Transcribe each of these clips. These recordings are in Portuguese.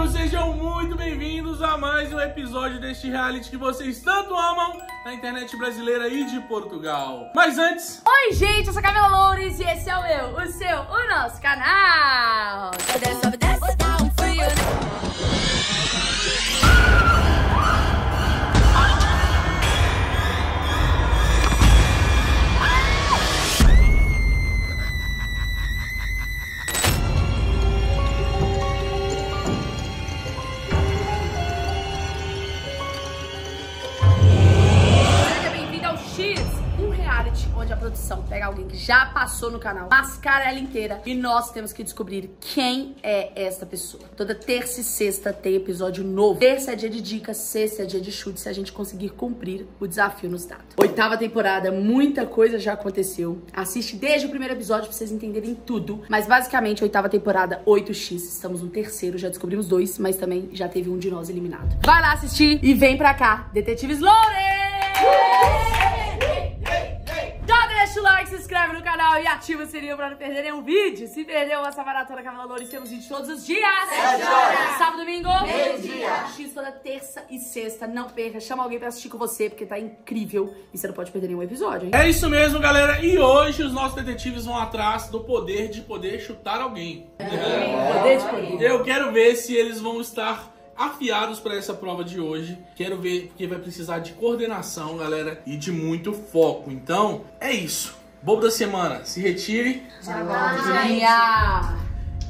amigos, sejam muito bem-vindos a mais um episódio deste reality que vocês tanto amam na internet brasileira e de Portugal. Mas antes... Oi, gente, eu sou a Camila Loures e esse é o meu, o seu, o nosso canal. Onde a produção pega alguém que já passou no canal, mascara ela inteira e nós temos que descobrir quem é esta pessoa. Toda terça e sexta tem episódio novo. Terça é dia de dicas, sexta é dia de chute, se a gente conseguir cumprir o desafio nos dados. Oitava temporada, muita coisa já aconteceu. Assiste desde o primeiro episódio pra vocês entenderem tudo. Mas basicamente, oitava temporada, 8x. Estamos no terceiro, já descobrimos dois, mas também já teve um de nós eliminado. Vai lá assistir e vem pra cá, Detetives Loures! Deixa o like, se inscreve no canal e ativa o sininho pra não perderem um vídeo. Se perdeu essa maratona Camila Loures, temos vídeo todos os dias. 7 horas. Sábado, domingo. Meio-dia. X toda terça e sexta. Não perca. Chama alguém pra assistir com você, porque tá incrível. E você não pode perder nenhum episódio, hein? É isso mesmo, galera. E hoje os nossos detetives vão atrás do poder de poder chutar alguém. Poder de poder. Eu quero ver se eles vão estar... afiados para essa prova de hoje. Quero ver, porque vai precisar de coordenação, galera, e de muito foco. Então, é isso. Bobo da semana, se retire.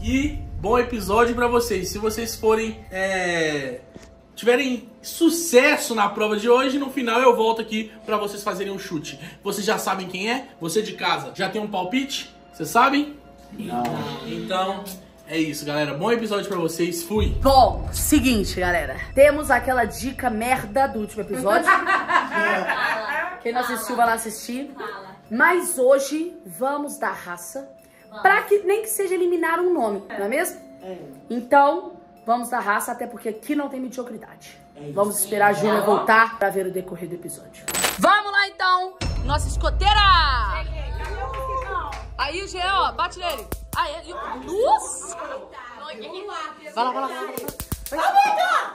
E bom episódio para vocês. Se vocês forem... tiverem sucesso na prova de hoje, no final eu volto aqui para vocês fazerem um chute. Vocês já sabem quem é? Você de casa, já tem um palpite? Vocês sabem? Não. Então... é isso, galera. Bom episódio pra vocês. Fui! Bom, seguinte, galera. Temos aquela dica merda do último episódio. Quem não assistiu, vai lá assistir. Mas hoje, vamos dar raça. Pra que nem que seja eliminar um nome, não é mesmo? Então, vamos dar raça, até porque aqui não tem mediocridade. Vamos esperar a Julia voltar pra ver o decorrer do episódio. Vamos lá, então! Nossa escoteira! Cheguei. Aí o Jean, ó, bate nele. Aí, ele... nossa! Vai lá, vai lá.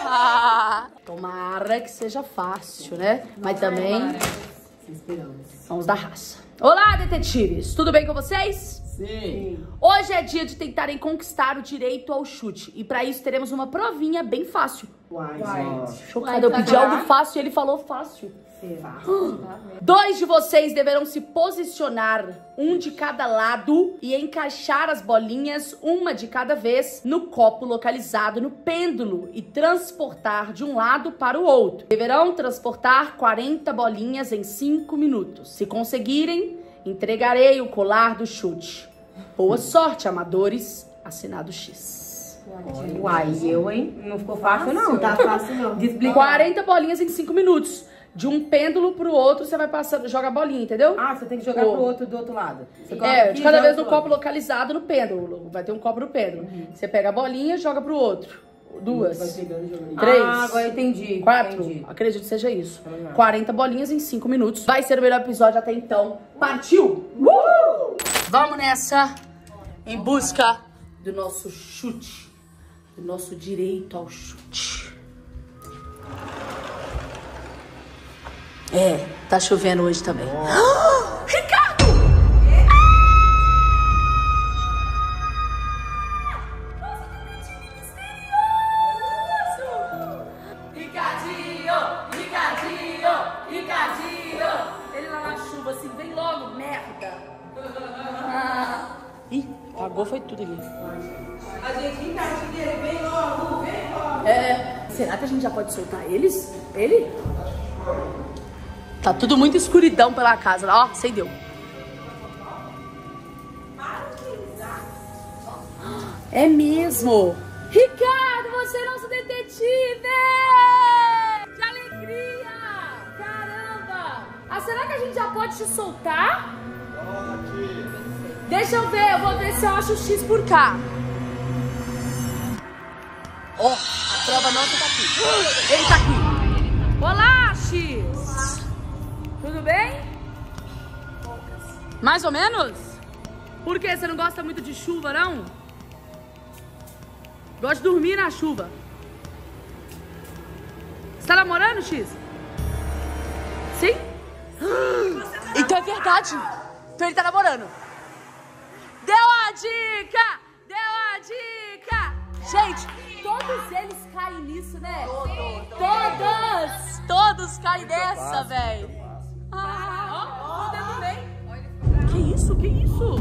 Vai, tomara que seja fácil, né? Mas também... vamos dar raça. Olá, detetives! Tudo bem com vocês? Sim. Hoje é dia de tentarem conquistar o direito ao chute. E pra isso teremos uma provinha bem fácil. Chocada, eu pedi algo fácil e ele falou fácil. Dois de vocês deverão se posicionar, um de cada lado, e encaixar as bolinhas, uma de cada vez, no copo localizado no pêndulo e transportar de um lado para o outro. Deverão transportar 40 bolinhas em 5 minutos. Se conseguirem, entregarei o colar do chute. Boa sorte, amadores. Assinado X. Uai, eu, hein? Não ficou fácil, não. Não tá fácil, não. 40 bolinhas em 5 minutos. De um pêndulo pro outro, você vai passando, joga a bolinha, entendeu? Ah, você tem que jogar pro outro do outro lado. Você é, de cada vez no copo localizado no pêndulo. Vai ter um copo no pêndulo. Você pega a bolinha e joga pro outro. 2. Vai pegando, jogando. 3. Ah, agora entendi. 4. Entendi. Acredito que seja isso. 40 bolinhas em 5 minutos. Vai ser o melhor episódio até então. Partiu! Vamos nessa. Em busca do nosso chute. O nosso direito ao chute. É, tá chovendo hoje também. Oh, Ricardo! Nossa, que misterioso! Ricardinho! Ele lá na chuva assim, vem logo, merda! Ih, apagou, foi tudo aqui. A gente tá aqui, vem logo, vem logo. É. Será que a gente já pode soltar eles? Ele? Tá tudo muito escuridão pela casa. Ó, acendeu. É mesmo. Ricardo, você é nosso detetive! Que alegria! Caramba! Ah, será que a gente já pode te soltar? Pode. Deixa eu ver, eu vou ver se eu acho o X por cá. Ó, a prova nossa tá aqui. Ele tá aqui. Olá, X. Tudo bem? Mais ou menos? Por quê? Você não gosta muito de chuva, não? Gosta de dormir na chuva. Você tá namorando, X? Sim? Então é verdade. Então ele tá namorando. Deu a dica! Deu a dica! Gente, todos eles caem nisso, né? Todos caem nessa, velho. Ah, ó, o dedo bem. Que isso? Que isso?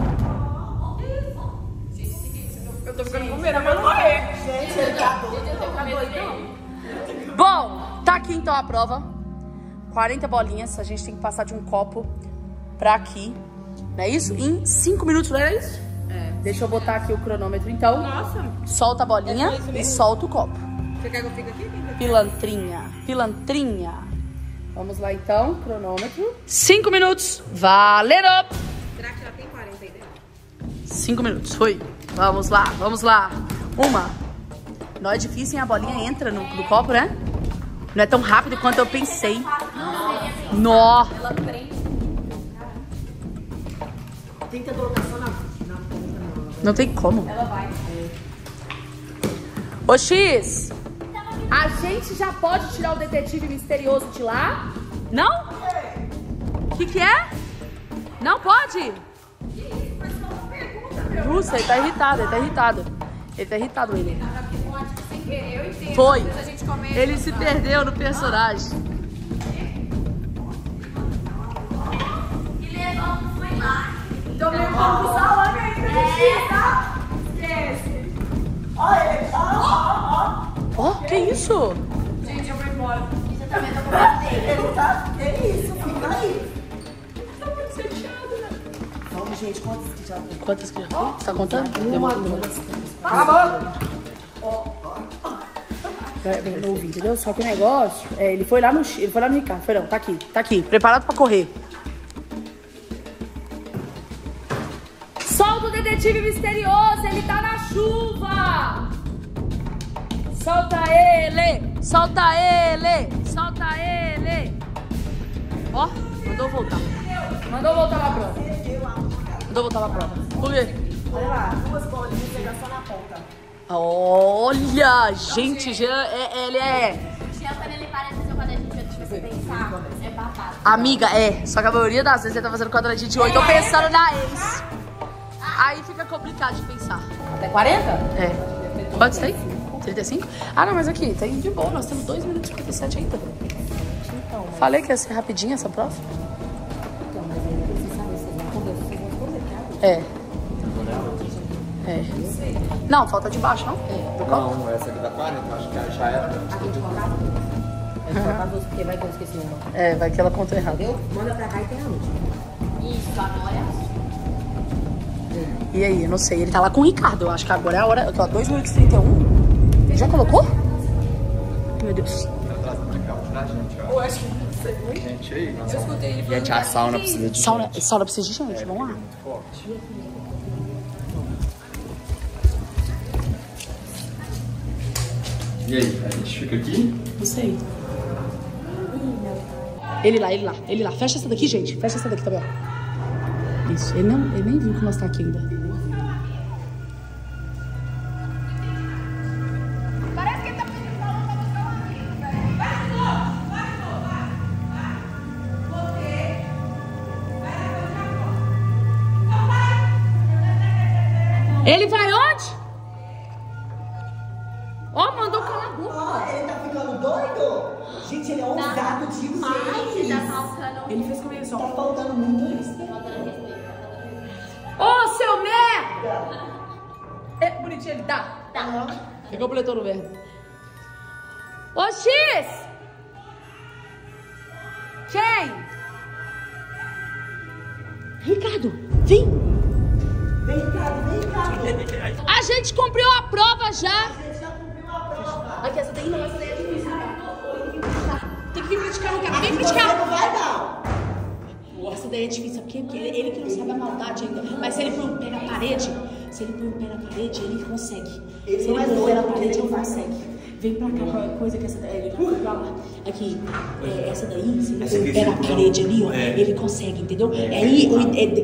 Eu tô ficando com medo, mas eu não morrer. Gente, ele tá doido. Bom, tá aqui então a prova. 40 bolinhas, a gente tem que passar de um copo pra aqui. Não é isso? Em 5 minutos, não é isso? É. Deixa eu botar aqui o cronômetro, então. Nossa. Solta a bolinha e solta o copo. Você quer que eu fique aqui? Pilantrinha, pilantrinha. Vamos lá, então. Cronômetro. 5 minutos. Valendo! Será que já tem 40 aí dentro? 5 minutos. Foi. Vamos lá, vamos lá. Uma. Não é difícil, hein? A bolinha entra no copo, né? Não é tão rápido quanto eu pensei. Nó. Ela prende. Tenta colocar só na ponta. Não tem como. Ela vai. Ô, X, a gente já pode tirar o detetive misterioso de lá? Não? O que é? Não pode? Que isso? Mas só uma pergunta, meu. Nossa, ele tá irritado, ele tá irritado. Ele tá irritado, ele. Foi. Ele se perdeu no personagem. Ele é novo, foi lá. Então meu corpo salame aí pra gente, tá? Esquece. Olha ele, ó. Que isso? Gente, eu vou embora. Você também tá com medo dele. Que isso? Fica aí. Tá muito fechado, né? Vamos, gente, quantas que já tem? Quantas que já tem? Tá contando? Uma, duas. Acabou! Não ouvi, entendeu? Só que o negócio. É, ele foi lá no Ricardo. Foi não, tá aqui, tá aqui. Preparado pra correr. Solta o detetive misterioso, ele tá na chuva! Solta ele! Solta ele! Solta ele! Ó, mandou voltar. Mandou voltar na prova. Mandou voltar na prova. Por quê? Olha lá, 2 bolinhas e pegar só na ponta. Olha, gente, Jean, ele é... Jean, quando ele parece seu quadradinho de 8, tipo, você pensar, é babado. Amiga, é. Só que a maioria das vezes ele tá fazendo quadradinho de 8, tô pensando na ex. Aí fica complicado de pensar. Até 40? É. Quantos tem? 35? Ah, não, mas aqui, tem de boa. Nós temos 2 minutos e 57 ainda. Então, mas... Falei que ia ser rapidinho essa prova. Então, mas ainda precisa saber se você vai poder fazer uma coisa, cara. É. É. Não, falta de baixo, não? É. Não, essa aqui dá 40, acho que já era. Aqui de colocar duas. Vai colocar duas, porque vai que eu esqueci uma. É, vai que ela conta errado. Entendeu? Manda pra cá e tem a última. Isso, agora é a sua. E aí, eu não sei, ele tá lá com o Ricardo. Eu acho que agora é a hora. Eu tô a 2 minutos e 31. Já colocou? Meu Deus. Eu acho que não sei. Gente, aí. Eu escutei ele. Gente, a sauna precisa de gente. Sauna precisa de gente, vamos lá. Muito forte. E aí, a gente fica aqui? Não sei. Ele lá. Fecha essa daqui, gente. Fecha essa daqui, tá bom? Isso, ele nem viu que nós tá aqui ainda. Parece que ele tá pedindo pra lutar do seu amigo, velho. Vai, Flor. Ele vai onde? Ó, mandou calar a boca. Ó, ele tá ficando doido? Gente, ele é ousado demais. Tá faltando. Ele fez comigo só. Tá faltando muito isso. Ô, seu merda! É bonitinho, ele tá. Ele completou no verbo. Ô, X! Quem? Ricardo, vem! Vem, Ricardo! A gente cumpriu a prova já! Aqui, essa daí não vai ser difícil. Tem que vir criticar no cara. Vem criticar! Não vai dar! Essa daí é difícil, porque ele que não sabe a maldade ainda. Mas se ele for pegar a parede, Se ele põe o pé na parede, ele consegue. Se ele põe o pé na parede, ele consegue. Vem pra cá, qualquer coisa que essa daí, ele vai pra lá. Aqui, essa daí, se ele põe o pé na parede ali, ó, ele consegue, entendeu? Aí,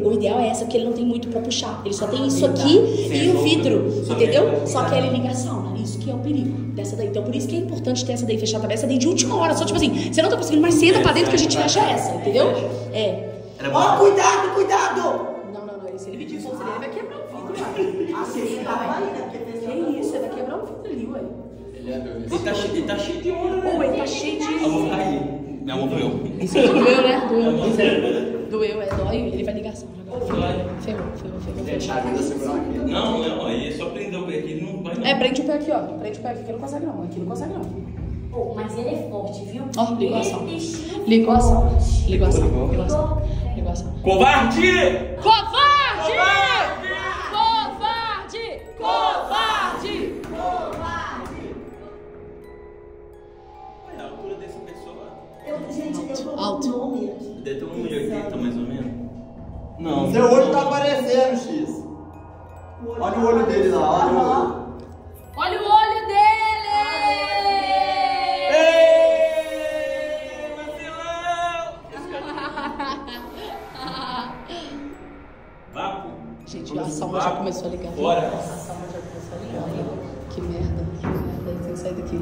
o ideal é essa, porque ele não tem muito pra puxar. Ele só tem isso aqui e o vidro, entendeu? Só que é ligação, isso que é o perigo dessa daí. Então, por isso que é importante ter essa daí fechada, essa daí de última hora, só tipo assim, você não tá conseguindo mais cedo pra dentro que a gente fecha essa, entendeu? É. Ó, cuidado, cuidado! Se ele pedir conselho, ele vai quebrar o vidro, cara. Ah, você tava aí, né? Que isso, ele vai quebrar o vidro ali, ué. Ele tá cheio de ouro, né? Pô, ele tá cheio de ouro. A mão tá aí. Minha mão doeu. Isso doeu, né? Doeu. Doeu, é dói. Ele vai ligar só. Ferrou. Deixa a ajuda segurar aqui. Não, é só prender o pé aqui, não vai não. É, prende o pé aqui, ó. Prende o pé aqui, que não consegue não. Aqui não consegue não. Pô, mas ele é forte, viu? Ó, ligação. Covarde! Covarde! Olha a altura dessa pessoa. Gente, eu tô nome aqui. Deve ter um olho aqui, tá mais ou menos. Não. Seu olho tá aparecendo, X. Olha o olho dele lá, olha o olho. Olha o olho dele! Ei, Marcelão! Vapo. Gente, a salma já começou a ligar. Bora! Que merda, tem que sair daqui.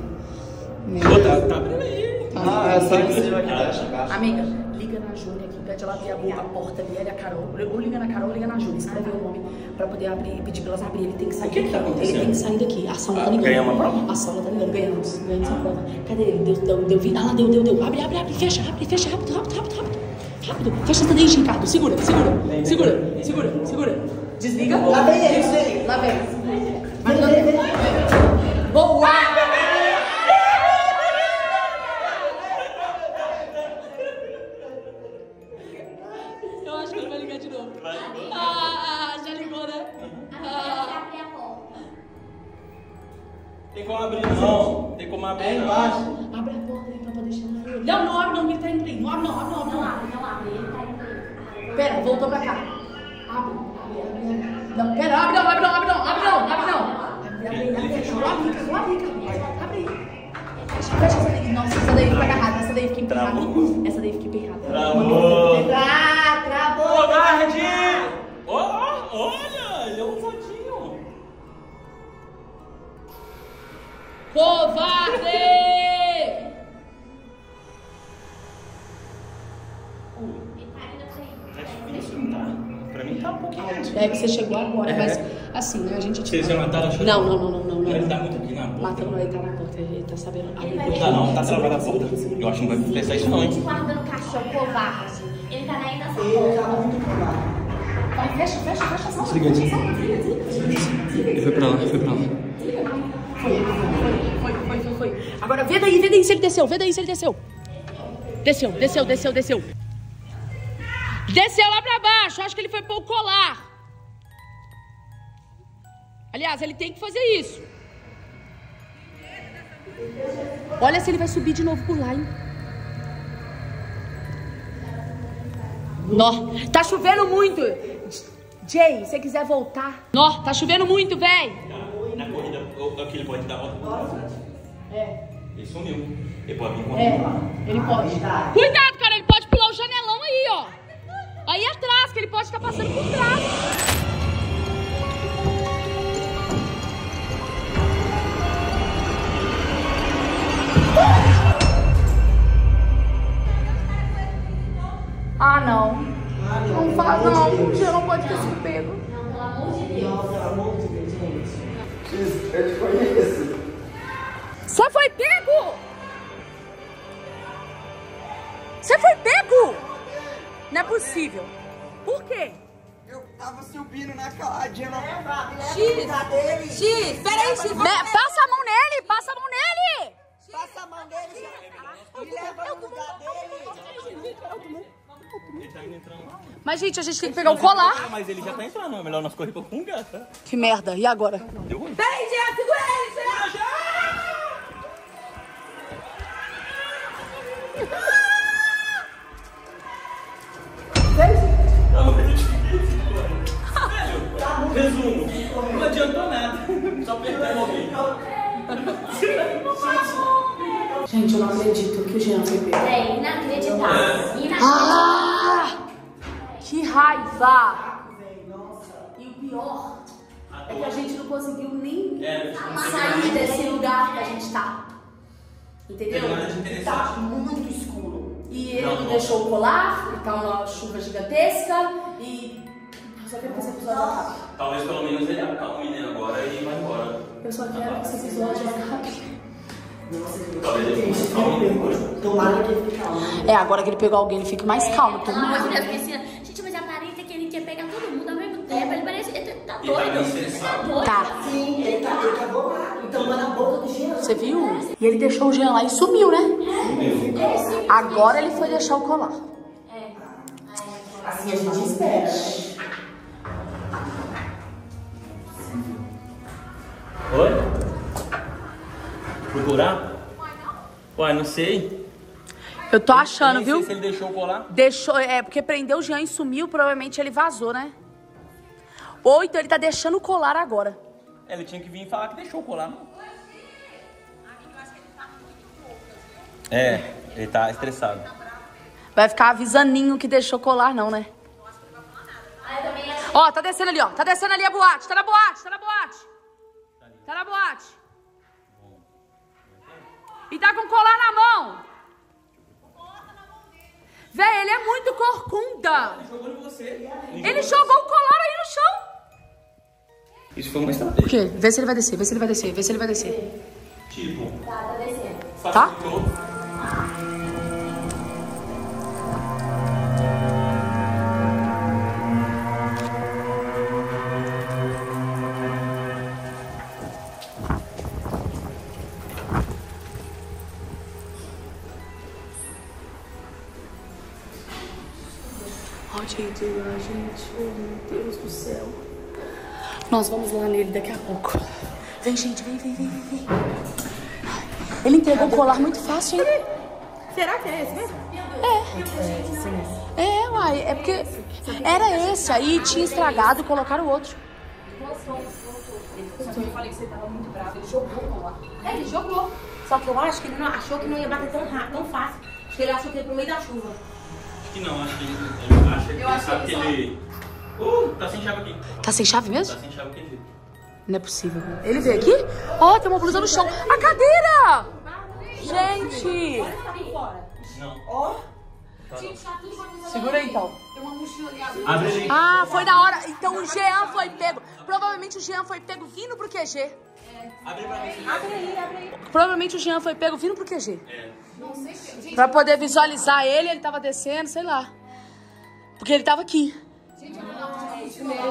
Tá abrindo aí. Ah, é só em cima aqui, embaixo. Amiga, liga na Júlia aqui, pede ela abrir a porta ali, a Carol. Ou liga na Carol ou liga na Júlia, escreve o nome pra poder abrir, pedir pra elas abrir. Ele tem que sair daqui. O que tá acontecendo? Ele tem que sair daqui. A sala tá ligando. Ganhamos a prova? A sala tá ligando, ganhamos a prova. Cadê ele? Deu. Ah lá, deu. Abre, fecha, rápido. Fecha essa daí, Ricardo. Segura. Desliga. Lá vem ele. Boa! Eu acho que ele vai ligar de novo. Ah, já ligou, né? Ah. Tem como abrir, não. É embaixo. Abre a porta aí pra poder chegar. Não abre, ele tá indo aí. Não abre. Ele tá indo aí. Pera, voltou pra cá. Abre. Não, pera, abre não. Abre aí. Fecha essa daí. Nossa, essa daí fica agarrada. Essa daí fica emperrada. Travou. Covarde! Olha, ele é um fotinho. Covarde! Tá difícil, não tá? Pra mim tá um pouquinho. É que você chegou agora, mas... Assim, né? A gente tinha. Vocês iam matar a chave? Não. Ele tá muito aqui na porta. Matando, ele tá na porta, ele tá sabendo. Não, tá travada a porta. Eu acho que não vai pensar isso, não, hein? Ele guarda no caixão, covarde. Ele tá aí nessa porta. Ele tá muito covarde. Vai, fecha a sala. Desliga. Ele foi pra lá. Foi. Agora vê daí se ele desceu. Desceu. Desceu lá pra baixo. Acho que ele foi pôr o colar. Aliás, ele tem que fazer isso. Olha se ele vai subir de novo por lá, hein? Nó, tá chovendo muito. Jay, se você quiser voltar. Nó, tá chovendo muito, véi. Na corrida, aqui ele pode dar volta por trás. É. Ele sumiu. Ele pode vir com ele pode. Cuidado, cara, ele pode pular o janelão aí, ó. Aí atrás, que ele pode estar passando por trás. Ah, não. Não faz não, já não pode ter sido pego. Não, pelo amor de Deus. Não, pelo amor de Deus, gente. Eu te conheço. Você foi pego? Não é possível. Por quê? Eu tava subindo na caladinha. X, peraí, X. Passa a mão nele. Passa a mão dele, já. Me leva no lugar dele. Ele tá indo entrando. Mas, gente, a gente tem que pegar o colar. Mas ele já tá entrando. É melhor nós correr pra um gato. Que merda. E agora? Deu ruim. Vem, Jean. Segura ele, Jean. Vem, Jean. Tá ruim. Resumo, não adiantou nada. Só perdeu alguém. Gente, eu não acredito que o Jean foi pego. É inacreditável. Ah! Que raiva! E o pior é que a gente não conseguiu nem sair desse lugar que a gente tá. Entendeu? Tá muito escuro. E ele deixou o colar, e tá uma chuva gigantesca e... Só que esse episódio acabe. Talvez pelo menos ele acalme agora e vai embora. Eu só quero que esse episódio acabe. Tomara que ele fique calmo. É, agora que ele pegou alguém, ele fica mais calmo. Todo mundo. Gente, mas aparenta que ele quer pegar todo mundo ao mesmo tempo. Ele parece. Tá doido. Tá. Sim, ele tá bolado. Então manda a boca do Jean. Você viu? E ele deixou o Jean lá e sumiu, né? Sumiu. Agora ele foi deixar o colar. É. Assim a gente espera. Oi? Procurar? Uai, não sei. Eu tô achando, eu viu? Não sei se ele deixou colar. Deixou, é, porque prendeu o Jean e sumiu, provavelmente ele vazou, né? Ou então ele tá deixando colar agora. É, ele tinha que vir e falar que deixou colar, não? É, ele tá estressado. Vai ficar avisaninho que deixou colar, não, né? Ó, tá descendo ali, ó. Tá descendo ali a boate. Tá na boate, tá na boate. Tá na boate. E tá com colar na mão. Véi, ele é muito corcunda. Ele jogou em você. Ele jogou o colar aí no chão. Isso foi uma estratégia. O quê? Vê se ele vai descer, vê se ele vai descer, vê se ele vai descer. Tipo. Tá descendo. Tá? Gente, oh meu Deus do céu. Nós vamos lá nele daqui a pouco. Vem, gente, vem. Ele entregou o colar muito fácil, hein? Será que é esse mesmo? É. É, uai, é porque era esse aí, tinha estragado, colocaram o outro. Só que eu falei que você tava muito bravo, ele jogou o colar. É, ele jogou. Só que eu acho que ele não achou que não ia bater tão rápido, tão fácil. Acho que ele achou que ia pro meio da chuva. Que não, acho que ele acha que sabe que ele... Tá sem chave aqui. Tá sem chave mesmo? Tá sem chave aqui. Não é possível. Ele veio aqui? Ó, tem uma blusa no chão. A cadeira! Gente! Olha, tá aqui fora. Não. Ó. Segura aí, então. Tem uma mochila ali. Abre aí. Ah, foi na hora. Então o Jean foi pego. Provavelmente o Jean foi pego vindo pro QG. É. Abre pra mim. Abre aí. Provavelmente o Jean foi pego vindo pro QG. É. Não sei, gente, pra poder visualizar ele tava descendo, sei lá. Porque ele tava aqui. Gente,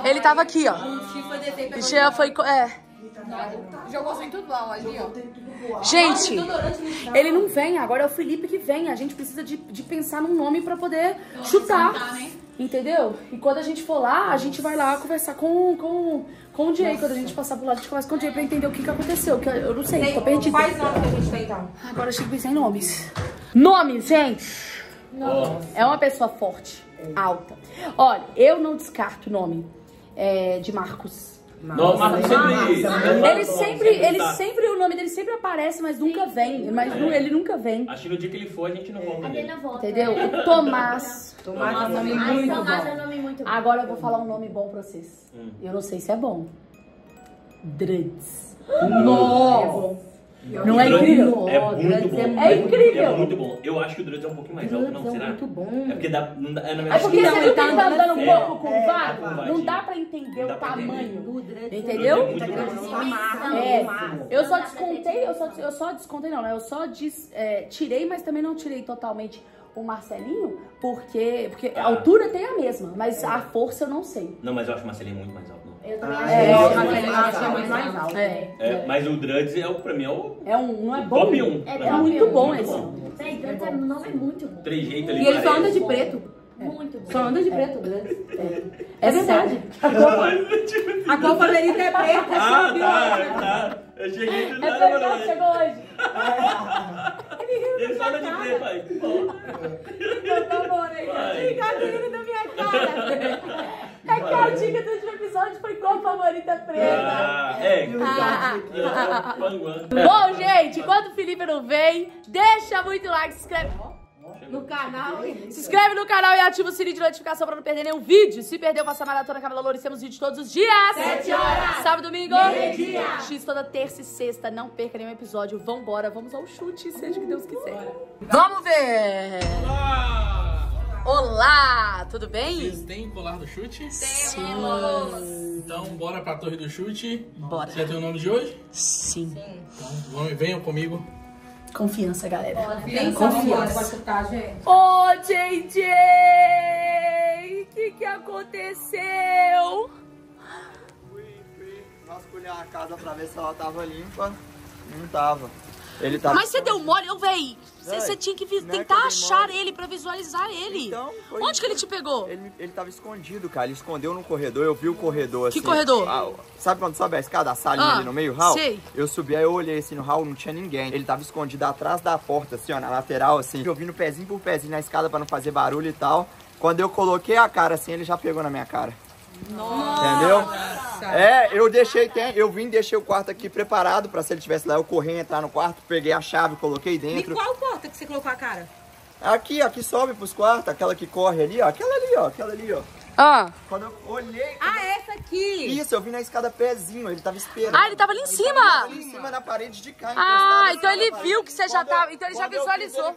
ele tava aqui, ó. O Jean foi... É. Jogou sem tudo lá, ó, ali, ó. Gente, ele não vem. Agora é o Felipe que vem. A gente precisa de pensar num nome pra poder chutar. Entendeu? E quando a gente for lá, a gente vai lá conversar com o Diego. Quando a gente passar por lá, a gente conversa com o Diego pra entender o que aconteceu. Que eu não sei, tô perdida. Quais nomes que a gente tem, então? Agora eu chego sem nomes. Nomes, gente! Nomes. É uma pessoa forte, alta. Olha, eu não descarto o nome de Marcos. Ele sempre, o nome dele sempre aparece, mas nunca vem. Mas ele nunca vem. Acho que no dia que ele for, a gente não volta. Entendeu? O Tomás. Tomás é um nome muito bom. Agora eu vou falar um nome bom pra vocês. Eu não sei se é bom. Dreds. Nossa! Não é incrível? É muito bom. É incrível. É muito bom. Eu acho que o Dredd é um pouquinho mais alto, não, será? É muito bom. É porque dá... É porque ele tá andando um pouco curvado. Não dá pra entender o tamanho. Entendeu? Eu só descontei, não. Tirei, mas também não tirei totalmente o Marcelinho, porque a altura tem a mesma, mas a força eu não sei. Não, mas eu acho o Marcelinho muito mais alto. Eu também acho mais alto. Mas o Dredd pra mim é o... Não é bom. Top 1. É muito bom esse. O nome é muito bom. Trejeito ali. E ele só anda de preto. Muito bom. Só anda de preto, Dredd. É verdade. A copa dele é preta. Ah, tá. Eu cheguei do nada. É verdade, chegou hoje. Ele fala de quê, pai? Ele botou a orelha. Fica rindo da minha cara. É que a dica do último episódio foi qual a favorita preta. Bom, gente, enquanto o Felipe não vem, deixa muito like, se inscreve no canal. Se inscreve no canal e ativa o sininho de notificação pra não perder nenhum vídeo. Se perdeu, passa a maratona Camila Loures. Temos vídeo todos os dias. 7 horas. Sábado, domingo. Meio-dia. X toda terça e sexta. Não perca nenhum episódio. Vambora. Vamos ao chute, seja o que Deus quiser. Vamos ver. Olá, tudo bem? Vocês têm colar do chute? Temos! Então, bora pra torre do chute. Bora. Você já tem o nome de hoje? Sim. Então, venham comigo. Confiança, galera. Confiança. Ô, JJ! O que aconteceu? Nós colhemos a casa pra ver se ela tava limpa. Não tava. Ele tava... Mas você deu mole, ô, véi! Você tinha que tentar achar ele pra visualizar ele. Então, foi... Onde que ele te pegou? Ele tava escondido, cara. Ele escondeu no corredor. Eu vi o corredor assim. Que corredor? Ah, sabe quando sobe a escada, a salinha ali no meio, o hall? Sei. Eu subi, aí eu olhei assim no hall, não tinha ninguém. Ele tava escondido atrás da porta, assim, ó, na lateral, assim. Eu vi no pezinho por pezinho na escada pra não fazer barulho e tal. Quando eu coloquei a cara assim, ele já pegou na minha cara. Nossa. Entendeu? Nossa. É, eu deixei, eu vim, deixei o quarto aqui preparado pra se ele estivesse lá, eu corri, entrar no quarto, peguei a chave, coloquei dentro. E qual porta que você colocou a cara? Aqui, ó, que sobe pros quartos, aquela que corre ali, ó, aquela ali, ó, aquela ali, ó. Ah. Quando eu olhei... Ah, essa aqui! Isso, eu vim na escada pezinho, ele tava esperando. Ah, ele tava ali em cima! Tava ali em cima, na parede de cá. Ah, então ele viu que você já tava... Então ele já visualizou.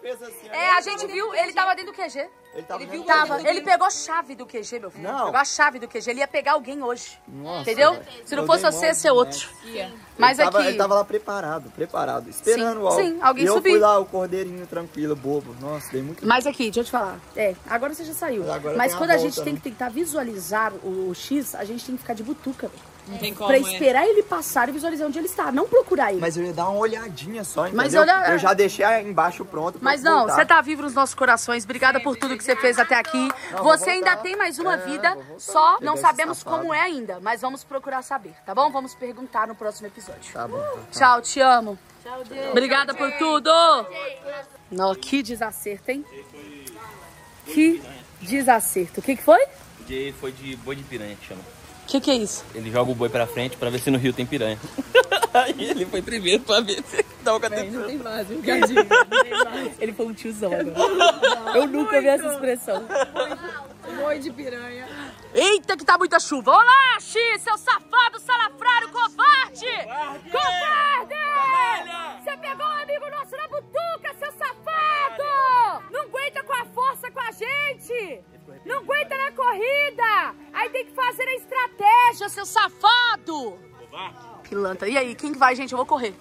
A gente viu, ele tava dentro do QG. Ele pegou a chave do QG, meu filho. Não. Pegou a chave do QG, ele ia pegar alguém hoje. Nossa, entendeu? Se não fosse você, ia ser outro. Mas aqui... Ele tava lá preparado, esperando algo. Sim, alguém subiu. Eu fui lá, o cordeirinho, tranquilo, bobo. Nossa, dei muito... Mas aqui, deixa eu te falar. É, agora você já saiu. Mas quando a gente tem que tentar visualizar o X, a gente tem que ficar de butuca, velho. Pra esperar ele passar e visualizar onde ele está, não procurar ele. Mas eu ia dar uma olhadinha só, entendeu? Mas eu já deixei embaixo pronto. Mas não, você tá vivo nos nossos corações. Obrigada por tudo que você fez até aqui. Não, você ainda tem mais uma vida, só não sabemos como é ainda, mas vamos procurar saber, tá bom? Vamos perguntar no próximo episódio. Tá bom. Tchau, te amo. Tchau, Deus. Obrigada por tudo. Não, que desacerto, hein? Que desacerto. O que que foi? Foi de boi de piranha que chama. Que é isso? Ele joga o boi pra frente pra ver se no rio tem piranha. Aí ele foi primeiro pra ver se dá o categoria. Não tem mais, viu? Ele foi um tiozão agora. Eu nunca vi essa expressão. Boi de piranha. Eita, que tá muita chuva. Olá, X, seu safado, salafrário, covarde! Covarde! Você pegou um amigo nosso na butuca, seu safado! Não aguenta com a força com a gente! Não aguenta na corrida! Aí tem que fazer a estratégia, seu safado! Pilantra. E aí, quem que vai, gente? Eu vou correr.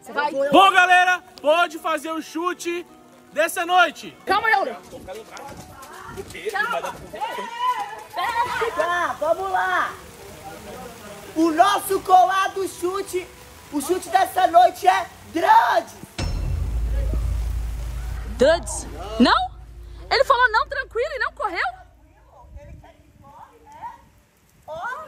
Você vai? Bom, galera, pode fazer o chute dessa noite. Calma, Laura. Calma. Tá, vamos lá. O nosso colado chute, o chute dessa noite é Dredd. Dredd? Não? Ele falou não, tranquilo, e não correu? Ele quer que corre, né? Ó.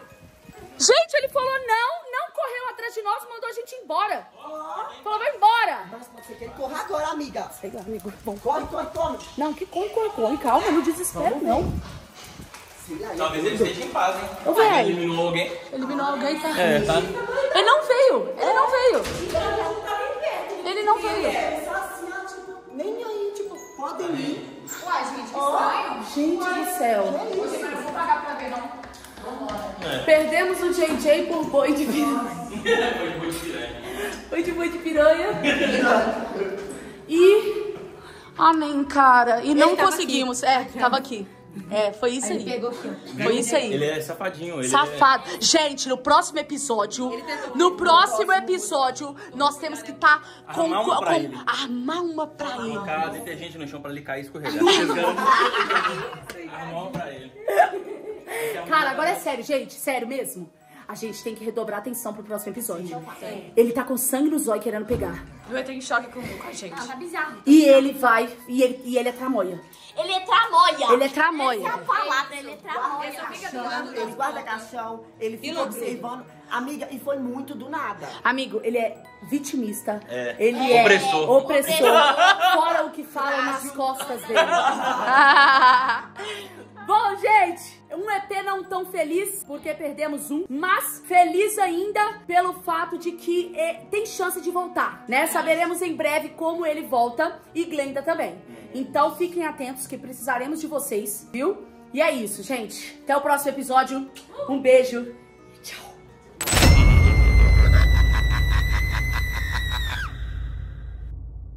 Gente, ele falou não correu atrás de nós, mandou a gente ir embora. Ó. Falou, vai embora. Mas você quer correr agora, amiga? Sei lá, amigo. Bom, corre. Não, que corre, calma, não desespero, não. Talvez ele esteja em paz, hein? Ô, velho. Ele eliminou alguém. Tá? É, tá. Ele não veio, Ele não veio. Nem aí, tipo, podem ir. Uai, gente, que estranho. Gente do céu. Eu vou pagar pra ver, não. Vambora. Perdemos o JJ por boi de piranha. Foi de boi de piranha. E... Amém, cara. E não conseguimos. Aqui. É, tava aqui. É, foi isso aí. Ele pegou aqui. Foi isso aí. Ele é safadinho. Safado. Gente, no próximo episódio, nós temos que estar armar uma pra ele. Colocar detergente no chão pra ele cair e escorregar. Armar uma pra ele. Cara, agora é sério, gente. Sério mesmo. A gente tem que redobrar a atenção pro próximo episódio. Ele tá com sangue no zóio querendo pegar. Eu entro em choque com a gente. Ah, tá bizarro. E ele vai... E ele é tramoia. Ele é tramoia. Essa é a palavra, ele é tramoia. Ele guarda caixão, ele fica observando. Amiga, e foi muito do nada. Amigo, ele é vitimista. Ele é opressor. Fora o que falam nas costas dele. Bom, gente, um EP não tão feliz, porque perdemos um, mas feliz ainda pelo fato de que tem chance de voltar, né? Saberemos em breve como ele volta e Glenda também. Então fiquem atentos que precisaremos de vocês, viu? E é isso, gente. Até o próximo episódio. Um beijo.